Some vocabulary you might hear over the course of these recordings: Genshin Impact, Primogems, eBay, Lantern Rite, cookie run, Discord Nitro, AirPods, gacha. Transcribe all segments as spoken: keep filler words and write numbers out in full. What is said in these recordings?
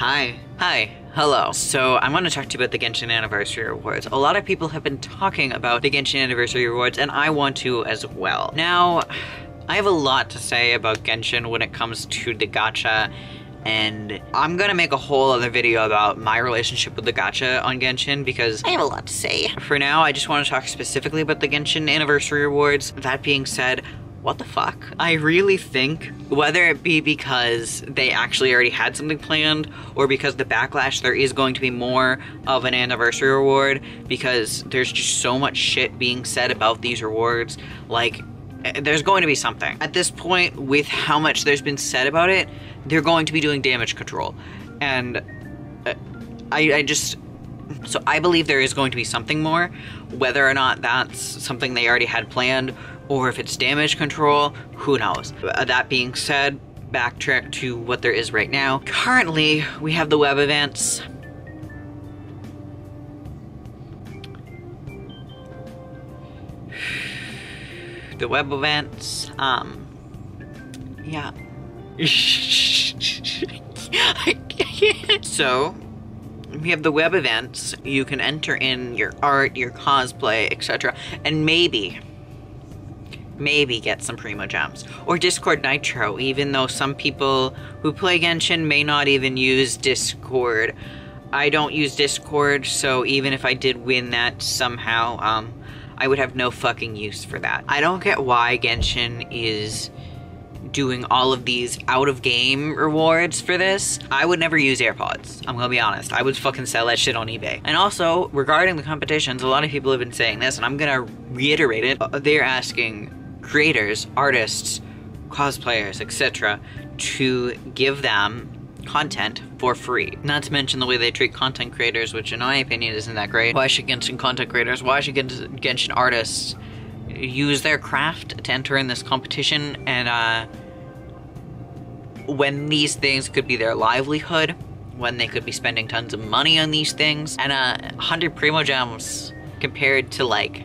Hi. Hi. Hello. So I'm going to talk to you about the Genshin Anniversary Rewards. A lot of people have been talking about the Genshin Anniversary Rewards, and I want to as well. Now, I have a lot to say about Genshin when it comes to the gacha, and I'm gonna make a whole other video about my relationship with the gacha on Genshin because I have a lot to say. For now, I just want to talk specifically about the Genshin Anniversary Rewards. That being said, what the fuck? I really think, whether it be because they actually already had something planned or because the backlash, there is going to be more of an anniversary reward because there's just so much shit being said about these rewards. Like, there's going to be something. At this point, with how much there's been said about it, they're going to be doing damage control. And I, I just... So I believe there is going to be something more, whether or not that's something they already had planned or if it's damage control, who knows. That being said, backtrack to what there is right now. Currently, we have the web events. The web events, um, yeah. I can't. So, we have the web events. You can enter in your art, your cosplay, et cetera, and maybe, maybe get some Primogems or Discord Nitro. Even though some people who play Genshin may not even use Discord, I don't use Discord. So even if I did win that somehow, um, I would have no fucking use for that. I don't get why Genshin is doing all of these out-of-game rewards for this. I would never use AirPods. I'm gonna be honest. I would fucking sell that shit on eBay. And also, regarding the competitions, a lot of people have been saying this, and I'm gonna reiterate it. They're asking creators, artists, cosplayers, et cetera to give them content for free. Not to mention the way they treat content creators, which in my opinion isn't that great. Why should Genshin content creators, why should Genshin artists use their craft to enter in this competition and uh, when these things could be their livelihood, when they could be spending tons of money on these things, and uh, one hundred Primogems compared to like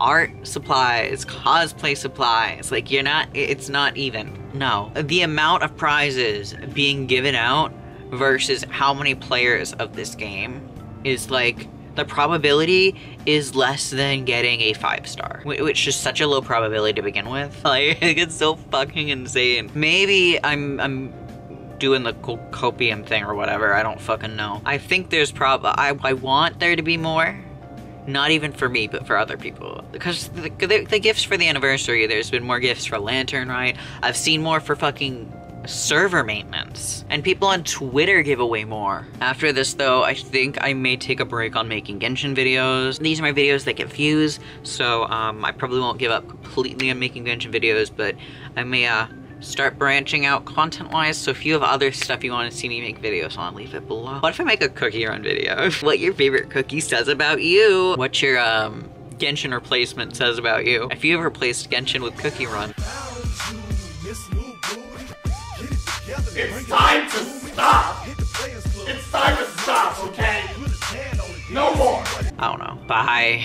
art supplies, cosplay supplies, like you're not, it's not even. No. The amount of prizes being given out versus how many players of this game is like, the probability is less than getting a five star, which is such a low probability to begin with. Like, it's so fucking insane. Maybe I'm I'm doing the copium thing or whatever. I don't fucking know. I think there's prob. I I want there to be more, not even for me, but for other people. Because the, the, the gifts for the anniversary, there's been more gifts for Lantern Rite. I've seen more for fucking server maintenance, and people on Twitter give away more. After this though, I think I may take a break on making Genshin videos. These are my videos that get views, so um, I probably won't give up completely on making Genshin videos, but I may uh, start branching out content-wise, so if you have other stuff you want to see me make videos on, leave it below. What if I make a cookie run video? What your favorite cookie says about you? What your um, Genshin replacement says about you? If you've replaced Genshin with cookie run. It's time to stop! It's time to stop, okay? No more! I don't know. Bye.